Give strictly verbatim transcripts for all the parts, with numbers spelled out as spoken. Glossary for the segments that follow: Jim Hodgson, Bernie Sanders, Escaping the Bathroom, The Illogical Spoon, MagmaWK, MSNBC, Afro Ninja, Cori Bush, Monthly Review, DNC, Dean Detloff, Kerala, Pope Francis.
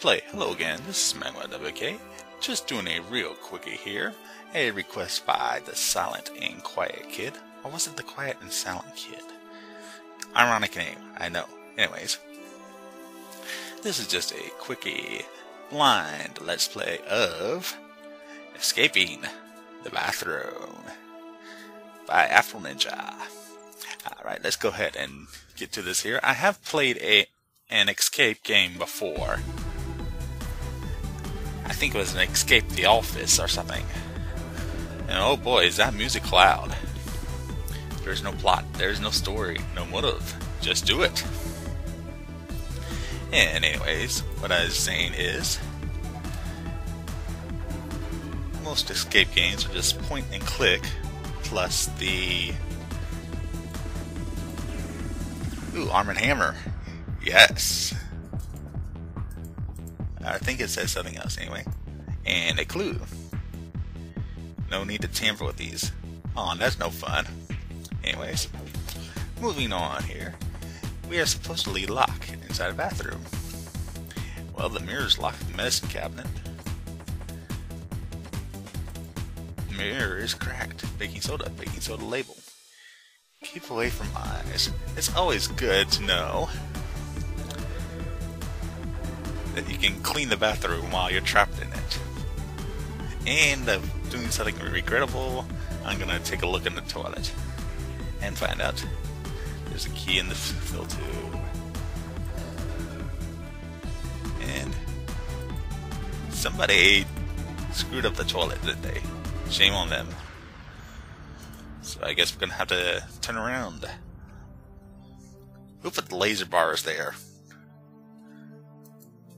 Play. Hello again, this is MagmaWK. Just doing a real quickie here. A request by the Silent and Quiet Kid. Or was it the Quiet and Silent Kid? Ironic name, I know. Anyways, this is just a quickie blind let's play of Escaping the Bathroom by Afro Ninja. Alright, let's go ahead and get to this here. I have played a an escape game before. I think it was an Escape the Office or something. And oh boy, is that music loud. There's no plot, there's no story, no motive. Just do it. And anyways, what I was saying is, most escape games are just point and click, plus the... Ooh, Arm and Hammer. Yes. I think it says something else anyway. And a clue. No need to tamper with these. Oh, that's no fun. Anyways, moving on here. We are supposedly locked inside a bathroom. Well, the mirrors lock the medicine cabinet. Mirror is cracked. Baking soda. Baking soda label. Keep away from eyes. It's always good to know that you can clean the bathroom while you're trapped in it. And uh, doing something regrettable, I'm gonna take a look in the toilet and find out there's a key in the fill tube. And somebody screwed up the toilet, didn't they? Shame on them. So I guess we're gonna have to turn around. Who put the laser bars there?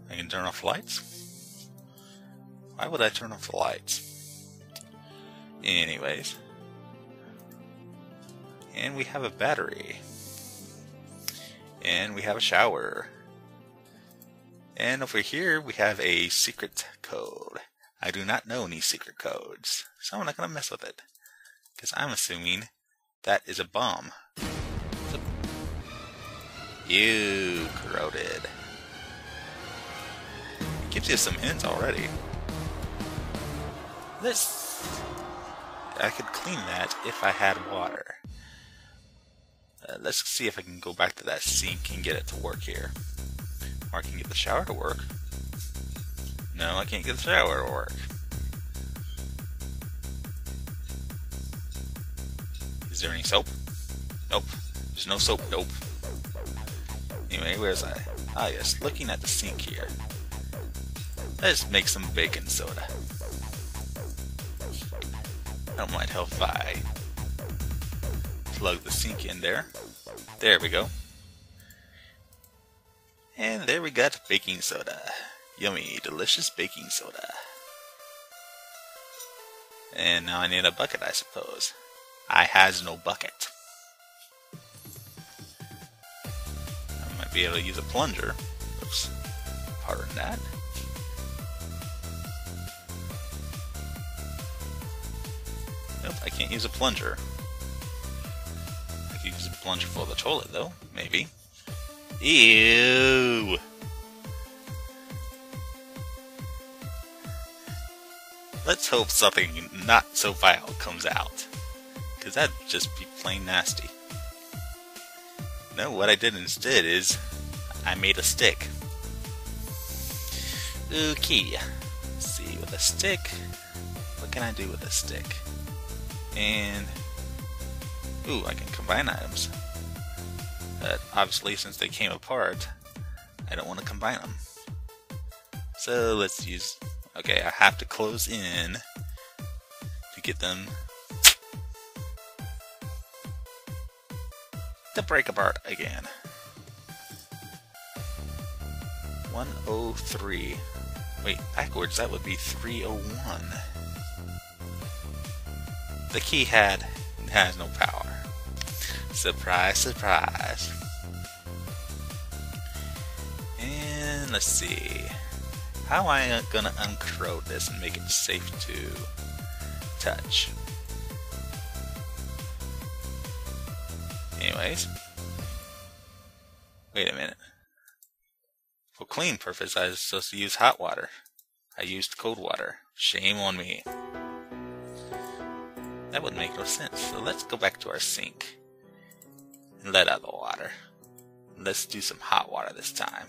I can turn off lights? Why would I turn off the lights? Anyways. And we have a battery. And we have a shower. And over here we have a secret code. I do not know any secret codes, so I'm not gonna mess with it. Because I'm assuming that is a bomb. Ew, corroded. It gives you some hints already. This... I could clean that if I had water. Uh, let's see if I can go back to that sink and get it to work here. Or I can get the shower to work. No, I can't get the shower to work. Is there any soap? Nope. There's no soap. Nope. Anyway, where's I? Ah, yes. Looking at the sink here. Let's make some baking soda. That might help if I plug the sink in there. There we go. And there we got baking soda. Yummy, delicious baking soda. And now I need a bucket, I suppose. I has no bucket. I might be able to use a plunger. Oops. Pardon that. Nope, I can't use a plunger. I could use a plunger for the toilet though, maybe. Ew! Let's hope something not so vile comes out. Because that'd just be plain nasty. No, what I did instead is I made a stick. Okay. Let's see, with a stick, what can I do with a stick? And, ooh, I can combine items. But obviously, since they came apart, I don't want to combine them. So let's use, okay, I have to close in to get them to break apart again. one oh three. Wait, backwards, that would be three oh one. The key had has no power. Surprise, surprise. And let's see. How am I gonna uncrow this and make it safe to touch? Anyways, wait a minute. For clean purpose, I was supposed to use hot water. I used cold water. Shame on me. That would make no sense. So let's go back to our sink and let out the water. Let's do some hot water this time.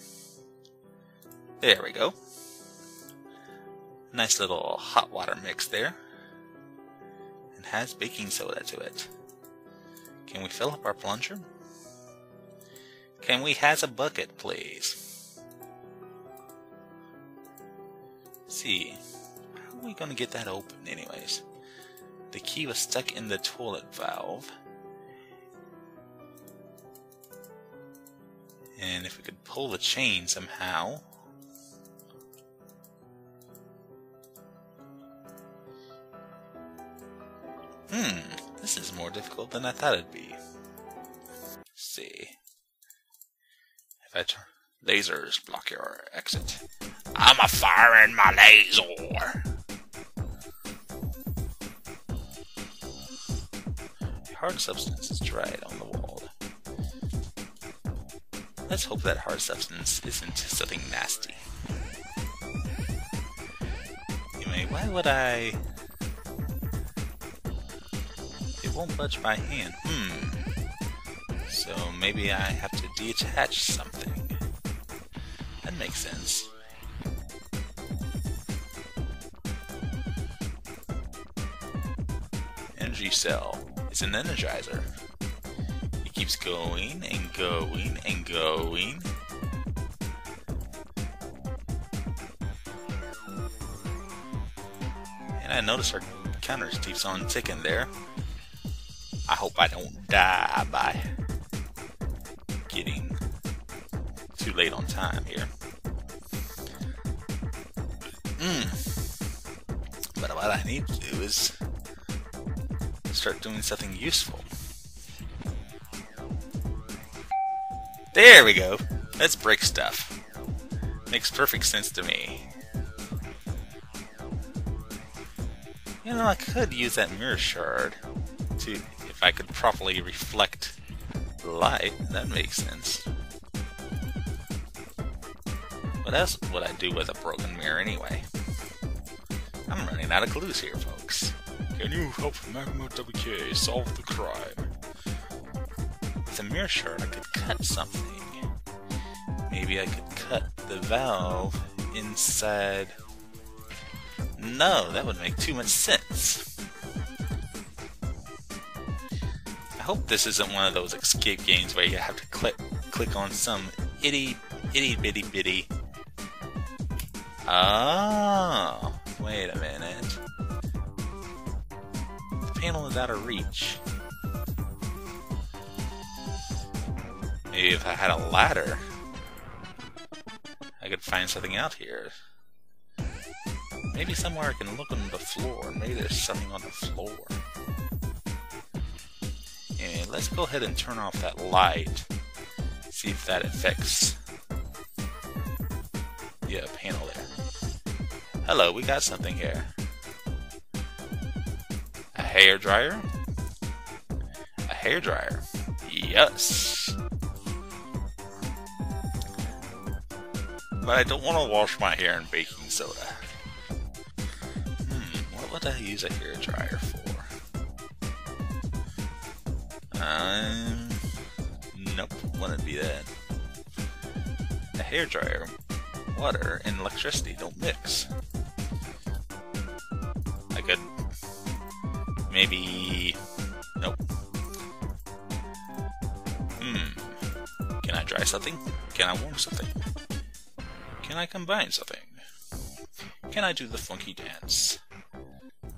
There we go. Nice little hot water mix there. And has baking soda to it. Can we fill up our plunger? Can we has a bucket, please? Let's see, how are we gonna get that open anyways? The key was stuck in the toilet valve. And if we could pull the chain somehow. Hmm, this is more difficult than I thought it'd be. Let's see. If I turn lasers block your exit. I'm a firing my laser. A hard substance is dried on the wall. Let's hope that hard substance isn't something nasty. Anyway, why would I? It won't budge my hand. Hmm. So maybe I have to detach something. That makes sense. Energy cell. It's an energizer. It keeps going and going and going. And I notice our counter keeps on ticking there. I hope I don't die by getting too late on time here. Mm. But what I need to do is start doing something useful. There we go. Let's break stuff. Makes perfect sense to me. You know, I could use that mirror shard to, if I could properly reflect light, that makes sense. What else would I do with a broken mirror anyway? I'm running out of clues here, folks. Can you help MagmaWK solve the crime? With a mirror shard, I could cut something. Maybe I could cut the valve inside. No, that would make too much sense. I hope this isn't one of those escape games where you have to click click on some itty itty bitty bitty. Oh, wait a minute. The panel is out of reach. Maybe if I had a ladder, I could find something out here. Maybe somewhere I can look on the floor. Maybe there's something on the floor. And let's go ahead and turn off that light. See if that affects the uh, panel there. Hello, we got something here. A hairdryer? A hairdryer. Yes! But I don't want to wash my hair in baking soda. Hmm, what would I use a hairdryer for? Um, nope, wouldn't be that. A hairdryer, water, and electricity don't mix. I could maybe. Nope. Hmm. Can I dry something? Can I warm something? Can I combine something? Can I do the funky dance?